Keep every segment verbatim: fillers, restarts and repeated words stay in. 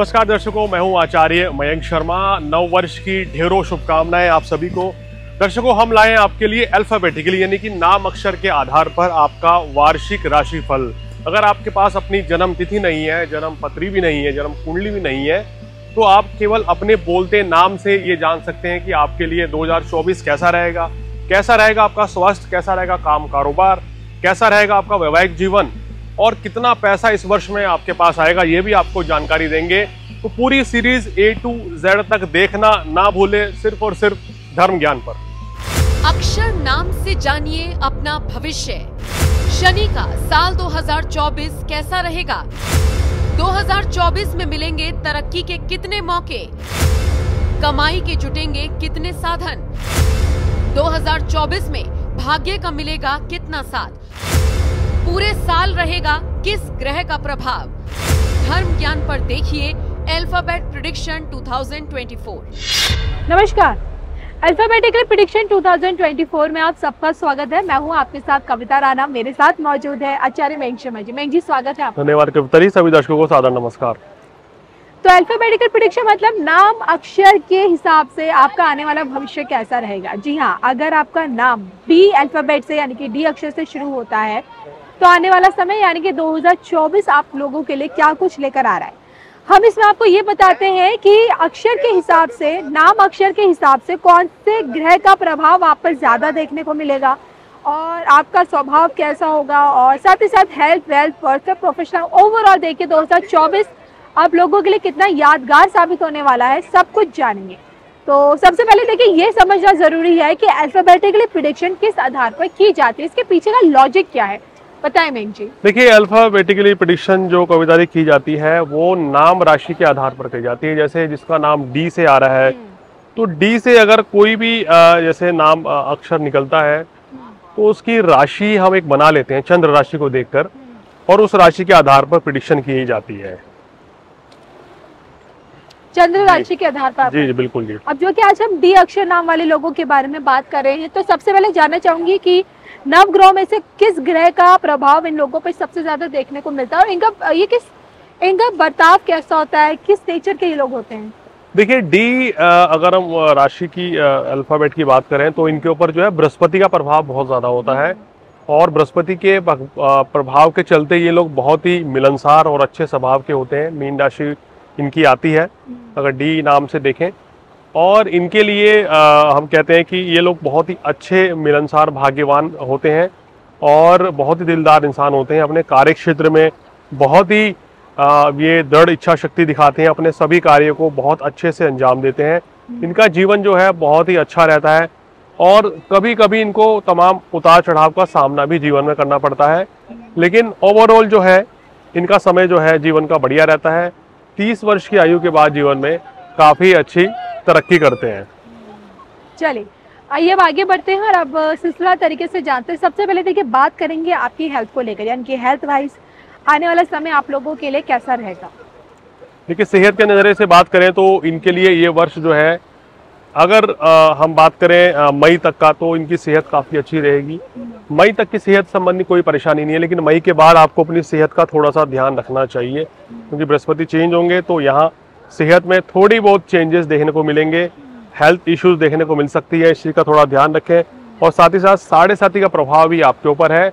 नमस्कार दर्शकों, मैं हूं आचार्य मयंक शर्मा। नव वर्ष की ढेरों शुभकामनाएं आप सभी को। दर्शकों, हम लाए हैं आपके लिए अल्फाबेटिकली यानी कि नाम अक्षर के आधार पर आपका वार्षिक राशिफल। अगर आपके पास अपनी जन्म तिथि नहीं है, जन्म पत्री भी नहीं है, जन्म कुंडली भी नहीं है, तो आप केवल अपने बोलते नाम से ये जान सकते हैं कि आपके लिए दो हजार चौबीस कैसा रहेगा, कैसा रहेगा आपका स्वास्थ्य, कैसा रहेगा काम कारोबार, कैसा रहेगा आपका वैवाहिक जीवन और कितना पैसा इस वर्ष में आपके पास आएगा, ये भी आपको जानकारी देंगे। तो पूरी सीरीज ए टू जेड तक देखना ना भूले, सिर्फ और सिर्फ धर्म ज्ञान पर। अक्षर नाम से जानिए अपना भविष्य। शनि का साल दो हजार चौबीस कैसा रहेगा? दो हजार चौबीस में मिलेंगे तरक्की के कितने मौके, कमाई के जुटेंगे कितने साधन, दो हजार चौबीस में भाग्य का मिलेगा कितना साथ, पूरे साल रहेगा किस ग्रह का प्रभाव। धर्म ज्ञान पर देखिए अल्फाबेट प्रेडिक्शन दो हजार चौबीस। नमस्कार, अल्फाबेटिकल प्रेडिक्शन दो हजार चौबीस में आप सबका स्वागत है। मैं हूं आपके साथ कविता राणा, मेरे साथ मौजूद है आचार्य मयंक शर्मा जी। मयंक जी स्वागत है आपका। धन्यवाद कविता जी, सभी दर्शकों को सादर नमस्कार। तो अल्फाबेटिकल प्रेडिक्शन मतलब नाम अक्षर के हिसाब से आपका आने वाला भविष्य कैसा रहेगा। जी हाँ, अगर आपका नाम डी अल्फाबेट से यानी कि डी अक्षर से शुरू होता है तो आने वाला समय यानी कि दो हजार चौबीस आप लोगों के लिए क्या कुछ लेकर आ रहा है, हम इसमें आपको ये बताते हैं कि अक्षर के हिसाब से, नाम अक्षर के हिसाब से कौन से ग्रह का प्रभाव आप पर ज़्यादा देखने को मिलेगा और आपका स्वभाव कैसा होगा, और साथ ही साथ health, wealth, personal, professional, overall देखिए दो हजार चौबीस आप लोगों के लिए कितना यादगार साबित होने वाला है, सब कुछ जानेंगे। तो सबसे पहले देखिए, ये समझना जरूरी है कि अल्फाबेटिकली प्रेडिक्शन किस आधार पर की जाती है, इसके पीछे का लॉजिक क्या है, बताएं मेघ जी। देखिए, अल्फाबेटिकली प्रेडिक्शन जो कविता जी की जाती है वो नाम राशि के आधार पर की जाती है। जैसे जिसका नाम डी से आ रहा है तो डी से अगर कोई भी जैसे नाम अक्षर निकलता है तो उसकी राशि हम एक बना लेते हैं चंद्र राशि को देखकर, और उस राशि के आधार पर प्रेडिक्शन की जाती है, चंद्र राशि के आधार पर। जी जी बिल्कुल जी। अब जो कि आज हम डी अक्षर नाम वाले लोगों के बारे में बात कर रहे हैं, तो सबसे पहले जानना चाहूंगी कि नव ग्रहों में से किस ग्रह का प्रभाव इन लोगों पर सबसे ज्यादा देखने को मिलता है और इनका ये किस इनका बर्ताव कैसा होता है, किस नेचर के ये लोग होते हैं। देखिए, डी अगर हम राशि की अल्फाबेट की बात करें तो इनके ऊपर जो है बृहस्पति का प्रभाव बहुत ज्यादा होता है, और बृहस्पति के प्रभाव के चलते ये लोग बहुत ही मिलनसार और अच्छे स्वभाव के होते हैं। मीन राशि इनकी आती है अगर डी नाम से देखें, और इनके लिए आ, हम कहते हैं कि ये लोग बहुत ही अच्छे, मिलनसार, भाग्यवान होते हैं और बहुत ही दिलदार इंसान होते हैं। अपने कार्य क्षेत्र में बहुत ही आ, ये दृढ़ इच्छा शक्ति दिखाते हैं, अपने सभी कार्यों को बहुत अच्छे से अंजाम देते हैं। इनका जीवन जो है बहुत ही अच्छा रहता है, और कभी कभी इनको तमाम उतार चढ़ाव का सामना भी जीवन में करना पड़ता है, लेकिन ओवरऑल जो है इनका समय जो है जीवन का बढ़िया रहता है। तीस वर्ष की आयु के बाद जीवन में काफ़ी अच्छी तरक्की करते हैं। चलिए, आइए अब आगे बढ़ते हैं और अब सिलसिला तरीके से जानते हैं। सबसे पहले देखिए, बात करेंगे आपकी हेल्थ को लेकर, यानी कि हेल्थ वाइज आने वाला समय आप लोगों के लिए कैसा रहेगा। देखिए, सेहत के नज़रिए से बात करें तो इनके लिए ये वर्ष जो है, अगर आ, हम बात करें मई तक का, तो इनकी सेहत काफ़ी अच्छी रहेगी। मई तक की सेहत संबंधी कोई परेशानी नहीं है, लेकिन मई के बाद आपको अपनी सेहत का थोड़ा सा ध्यान रखना चाहिए, क्योंकि बृहस्पति चेंज होंगे तो यहाँ सेहत में थोड़ी बहुत चेंजेस देखने को मिलेंगे, हेल्थ इश्यूज देखने को मिल सकती है। इस चीज़ का थोड़ा ध्यान रखें, और साथ ही साथ साढ़े साथी का प्रभाव भी आपके ऊपर है,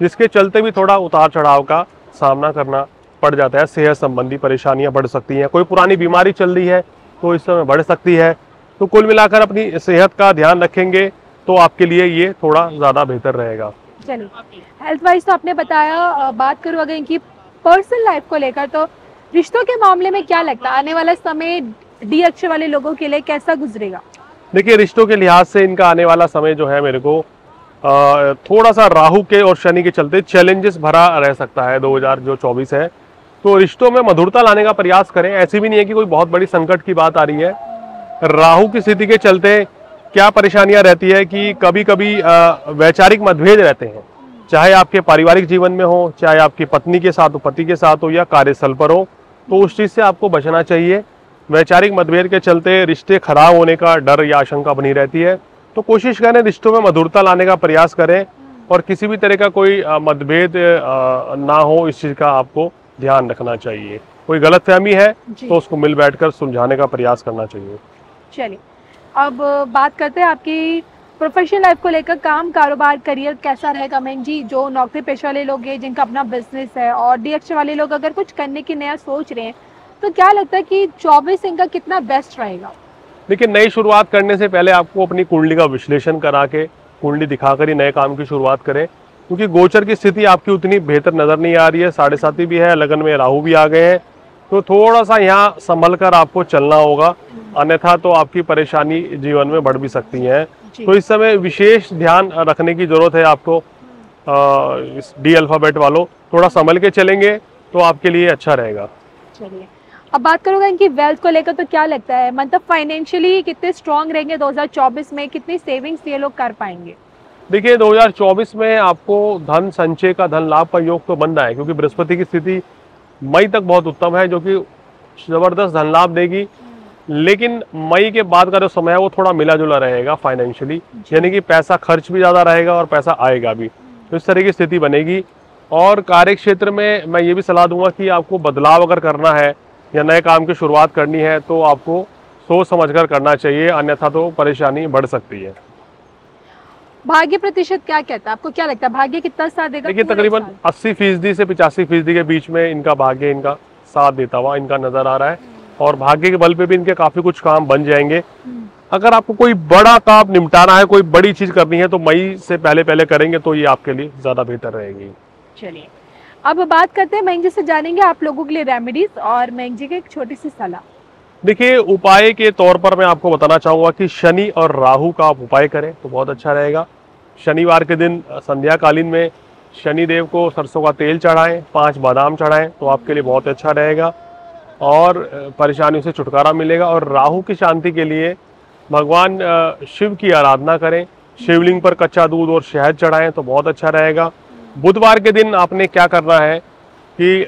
जिसके चलते भी थोड़ा उतार चढ़ाव का सामना करना पड़ जाता है। सेहत संबंधी परेशानियां बढ़ सकती हैं, कोई पुरानी बीमारी चल रही है तो इस समय बढ़ सकती है। तो कुल मिलाकर अपनी सेहत का ध्यान रखेंगे तो आपके लिए ये थोड़ा ज़्यादा बेहतर रहेगा। चलिए, हेल्थ वाइज तो आपने बताया। बात करूँ अगर इनकी पर्सनल लाइफ को लेकर, तो रिश्तों के मामले में क्या लगता है आने वाला समय डी अक्षर वाले लोगों के लिए कैसा गुजरेगा। देखिए, रिश्तों के लिहाज से इनका आने वाला समय जो है मेरे को आ, थोड़ा सा राहु के और शनि के चलते चैलेंजेस भरा रह सकता है। दो हजार चौबीस है तो रिश्तों में मधुरता लाने का प्रयास करें, ऐसी भी नहीं है कि कोई बहुत बड़ी संकट की बात आ रही है। राहु की स्थिति के चलते क्या परेशानियाँ रहती है कि कभी कभी वैचारिक मतभेद रहते हैं, चाहे आपके पारिवारिक जीवन में हो, चाहे आपकी पत्नी के साथ हो, पति के साथ हो, या कार्यस्थल पर हो, तो उस चीज़ से आपको बचना चाहिए। वैचारिक मतभेद के चलते रिश्ते खराब होने का डर या आशंका बनी रहती है, तो कोशिश करें रिश्तों में मधुरता लाने का प्रयास करें, और किसी भी तरह का कोई मतभेद ना हो, इस चीज़ का आपको ध्यान रखना चाहिए। कोई गलतफहमी है तो उसको मिल बैठकर समझाने का प्रयास करना चाहिए। चलिए अब बात करते हैं आपकी प्रोफेशनल लाइफ को लेकर, काम कारोबार करियर कैसा रहेगा मयंक जी? जो नौकरी पेशे वाले लोग हैं जिनका अपना बिजनेस है और डीएक्स वाले लोग अगर कुछ करने की नया सोच रहे हैं तो क्या लगता है कि जॉबलेस इनका कितना बेस्ट रहेगा? देखिए नई शुरुआत करने से पहले आपको अपनी कुंडली का विश्लेषण करा के कुंडली दिखाकर ही नए काम की शुरुआत करें, क्योंकि गोचर की स्थिति आपकी उतनी बेहतर नज़र नहीं आ रही है। साढ़े साथी भी है, लगन में राहु भी आ गए हैं, तो थोड़ा सा यहाँ संभल कर आपको चलना होगा, अन्यथा तो आपकी परेशानी जीवन में बढ़ भी सकती है। तो इस समय विशेष ध्यान रखने की जरूरत है आपको। डी अल्फाबेट वालों थोड़ा संभल के चलेंगे तो आपके लिए अच्छा रहेगा। चलिए अब बात करूंगा इनकी वेल्थ को लेकर, तो क्या लगता है मतलब फाइनेंशियली कितने स्ट्रांग रहेंगे दो हज़ार चौबीस में, कितनी सेविंग्स ये लोग कर पाएंगे? देखिए दो हज़ार चौबीस में आपको धन संचय का, धन लाभ का योग तो बन रहा है, क्योंकि बृहस्पति की स्थिति मई तक बहुत उत्तम है जो कि जबरदस्त धन लाभ देगी। लेकिन मई के बाद का जो समय है वो थोड़ा मिला जुला रहेगा फाइनेंशियली, यानी कि पैसा खर्च भी ज़्यादा रहेगा और पैसा आएगा भी, तो इस तरह की स्थिति बनेगी। और कार्य क्षेत्र में मैं ये भी सलाह दूंगा कि आपको बदलाव अगर करना है या नए काम की शुरुआत करनी है तो आपको सोच समझकर करना चाहिए, अन्यथा तो परेशानी बढ़ सकती है। भाग्य प्रतिशत क्या कहता है, आपको क्या लगता है भाग्य कितना साथ देगा? देखिए तकरीबन अस्सी फीसदी से पिचासी फीसदी के बीच में इनका भाग्य इनका साथ देता हुआ इनका नजर आ रहा है, और भाग्य के बल पे भी इनके काफी कुछ काम बन जाएंगे। अगर आपको कोई बड़ा काम निपटाना है, कोई बड़ी चीज करनी है तो मई से पहले पहले करेंगे तो ये आपके लिए ज्यादा बेहतर रहेगी। चलिए अब बात करते हैं मयंक जी से, जानेंगे आप लोगों के लिए रेमेडीज और मयंक जी के एक छोटी सी सलाह। देखिए उपाय के तौर पर मैं आपको बताना चाहूँगा कि शनि और राहु का आप उपाय करें तो बहुत अच्छा रहेगा। शनिवार के दिन संध्याकालीन में शनिदेव को सरसों का तेल चढ़ाएं, पांच बादाम चढ़ाएं तो आपके लिए बहुत अच्छा रहेगा और परेशानियों से छुटकारा मिलेगा। और राहु की शांति के लिए भगवान शिव की आराधना करें, शिवलिंग पर कच्चा दूध और शहद चढ़ाएं तो बहुत अच्छा रहेगा। बुधवार के दिन आपने क्या करना है कि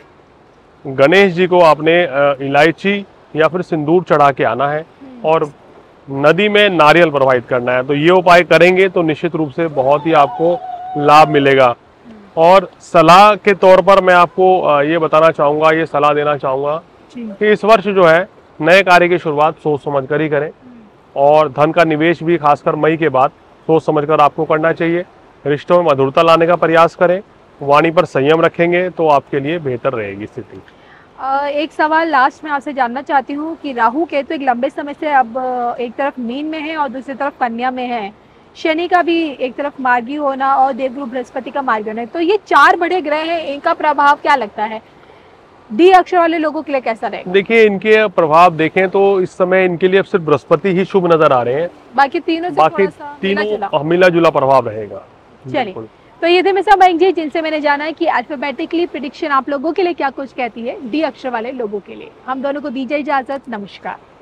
गणेश जी को आपने इलायची या फिर सिंदूर चढ़ा के आना है और नदी में नारियल प्रवाहित करना है, तो ये उपाय करेंगे तो निश्चित रूप से बहुत ही आपको लाभ मिलेगा। और सलाह के तौर पर मैं आपको ये बताना चाहूँगा, ये सलाह देना चाहूँगा कि इस वर्ष जो है नए कार्य की शुरुआत सोच समझकर ही करें, और धन का निवेश भी खासकर मई के बाद सोच समझकर आपको करना चाहिए। रिश्तों में मधुरता लाने का प्रयास करें, वाणी पर संयम रखेंगे तो आपके लिए बेहतर रहेगी स्थिति। एक सवाल लास्ट में आपसे जानना चाहती हूँ कि राहु केतु एक लंबे समय से अब एक तरफ मीन में है और दूसरी तरफ कन्या में है, शनि का भी एक तरफ मार्गी होना और देवगुरु बृहस्पति का मार्गी होना, तो ये चार बड़े ग्रह हैं, इनका प्रभाव क्या लगता है डी अक्षर वाले लोगों के लिए कैसा रहेगा? देखिए इनके प्रभाव देखें तो इस समय इनके लिए सिर्फ बृहस्पति ही शुभ नजर आ रहे हैं, बाकी तीनों बाकी तीनों मिला जुला प्रभाव रहेगा। चलिए तो ये थे मिस्टर मयंक जी जिनसे मैंने जाना है कि अल्फाबेटिकली प्रिडिक्शन आप लोगों के लिए क्या कुछ कहती है डी अक्षर वाले लोगों के लिए। हम दोनों को दीजिए इजाजत, नमस्कार।